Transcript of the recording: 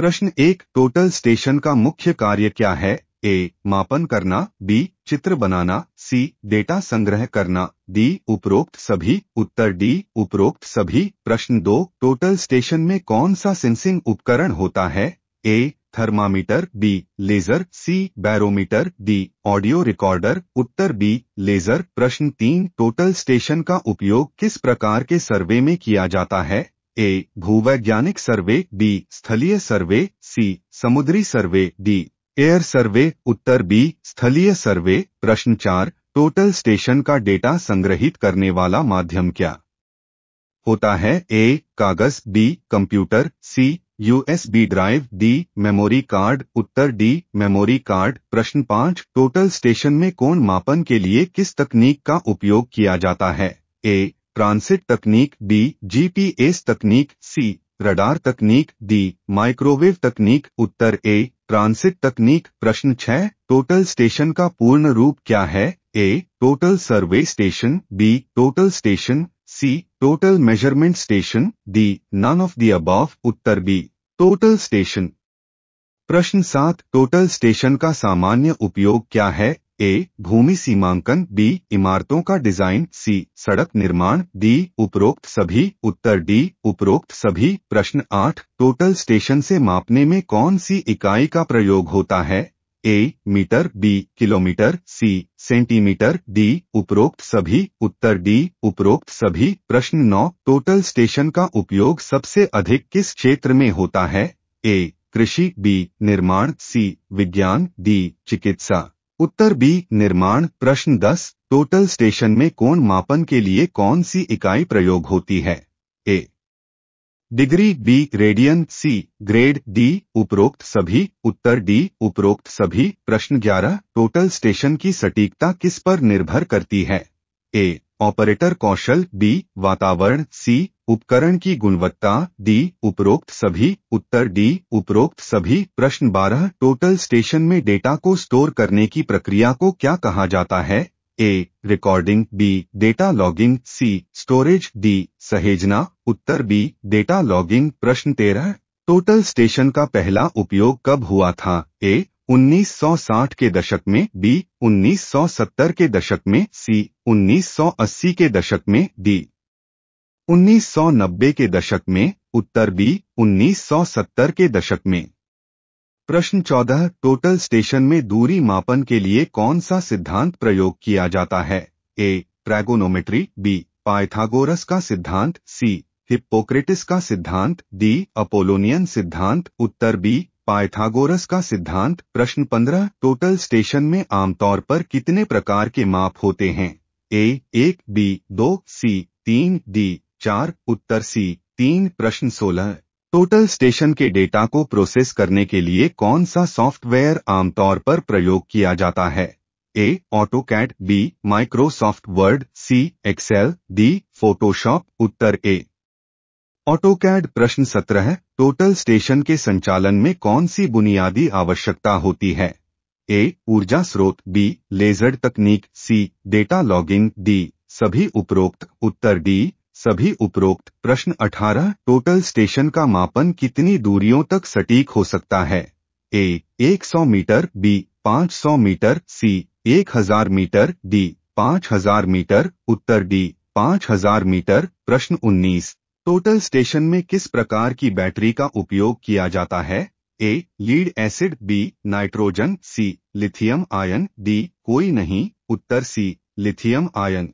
प्रश्न 1, total station का मुख्य कार्य क्या है? ए, मापन करना, बी, चित्र बनाना, सी, डेटा संग्रह करना, डी, उपरोक्त सभी। उत्तर डी, उपरोक्त सभी। प्रश्न 2, टोटल स्टेशन में कौन सा सेंसिंग उपकरण होता है? A, thermometer, B, laser, C, barometer, D, audio recorder. उत्तर बी, लेजर। प्रश्न 3, टोटल स्टेशन का उपयोग किस प्रकार के सर्वे में किया जाता है? ए, भूवैज्ञानिक सर्वे, बी, स्थलीय सर्वे, सी, समुद्री सर्वे, डी, एयर सर्वे। उत्तर बी, स्थलीय सर्वे। प्रश्न 4, टोटल स्टेशन का डेटा संग्रहित करने वाला माध्यम क्या होता है? ए, कागज, B, computer, C, USB drive, D, memory card. उत्तर डी, मेमोरी कार्ड। प्रश्न 5, टोटल स्टेशन में कोण मापन के लिए किस तकनीक का उपयोग किया जाता है? ए, ट्रांसिट तकनीक, बी, GPS तकनीक, सी, रडार तकनीक, डी, माइक्रोवेव तकनीक। उत्तर ए, ट्रांसिट तकनीक। प्रश्न 6, टोटल स्टेशन का पूर्ण रूप क्या है? A, total survey station, B, total station, C, total measurement station, D, none of the above. उत्तर बी, टोटल स्टेशन। प्रश्न 7, टोटल स्टेशन का सामान्य उपयोग क्या है? ए, भूमि सीमांकन, बी, इमारतों का डिजाइन, सी, सड़क निर्माण, डी, उपरोक्त सभी। उत्तर डी, उपरोक्त सभी। प्रश्न 8, टोटल स्टेशन से मापने में कौन सी इकाई का प्रयोग होता है? A, metre, B, kilometre, C, centimetre, D, उपरोक्त सभी। उत्तर डी, उपरोक्त सभी। प्रश्न 9, टोटल स्टेशन का उपयोग सबसे अधिक किस क्षेत्र में होता है? ए, कृषि, बी, निर्माण, सी, विज्ञान, डी, चिकित्सा। उत्तर बी, निर्माण। प्रश्न 10, टोटल स्टेशन में कोण मापन के लिए कौन सी इकाई प्रयोग होती है? A, degree, B, radian, C, grade, D, उपरोक्त सभी। उत्तर डी, उपरोक्त सभी। प्रश्न 11, टोटल स्टेशन की सटीकता किस पर निर्भर करती है? ए, ऑपरेटर कौशल, बी, वातावरण, सी, उपकरण की गुणवत्ता, डी, उपरोक्त सभी। उत्तर डी, उपरोक्त सभी। प्रश्न 12, टोटल स्टेशन में डेटा को स्टोर करने की प्रक्रिया को क्या कहा जाता है? A, recording, B, data logging, C, storage, D, सहेजना। उत्तर बी, डेटा लॉगिंग। प्रश्न 13, टोटल स्टेशन का पहला उपयोग कब हुआ था? ए, 1960 के दशक में, बी, 1970 के दशक में, सी, 1980 के दशक में, डी, 1990 के दशक में। उत्तर बी, 1970 के दशक में। प्रश्न 14, टोटल स्टेशन में दूरी मापन के लिए कौन सा सिद्धांत प्रयोग किया जाता है? ए, ट्रैगोनोमेट्री, बी, पाइथागोरस का सिद्धांत, सी, हिप्पोक्रेटिस का सिद्धांत, डी, अपोलोनियन सिद्धांत। उत्तर बी, पाइथागोरस का सिद्धांत। प्रश्न 15, टोटल स्टेशन में आमतौर पर कितने प्रकार के माप होते हैं? A, 1, B, 2, C, 3, D, 4। उत्तर सी, 3। प्रश्न 16, टोटल स्टेशन के डेटा को प्रोसेस करने के लिए कौन सा सॉफ्टवेयर आमतौर पर प्रयोग किया जाता है? A, AutoCAD, B, Microsoft Word, C, Excel, D, Photoshop. उत्तर ए, ऑटोकैड। प्रश्न 17, टोटल स्टेशन के संचालन में कौन सी बुनियादी आवश्यकता होती है? ए, ऊर्जा स्रोत, बी, लेजर तकनीक, सी, डेटा लॉगिंग, डी, सभी उपरोक्त। उत्तर डी, सभी उपरोक्त। प्रश्न 18, टोटल स्टेशन का मापन कितनी दूरियों तक सटीक हो सकता है? A, 100 metre, B, 500 metre, C, 1000 metre, D, 5000 metre. उत्तर डी, 5000 मीटर। प्रश्न 19, टोटल स्टेशन में किस प्रकार की बैटरी का उपयोग किया जाता है? A, lead acid, B, nitrogen, C, lithium ion, D, कोई नहीं। उत्तर सी, लिथियम आयन।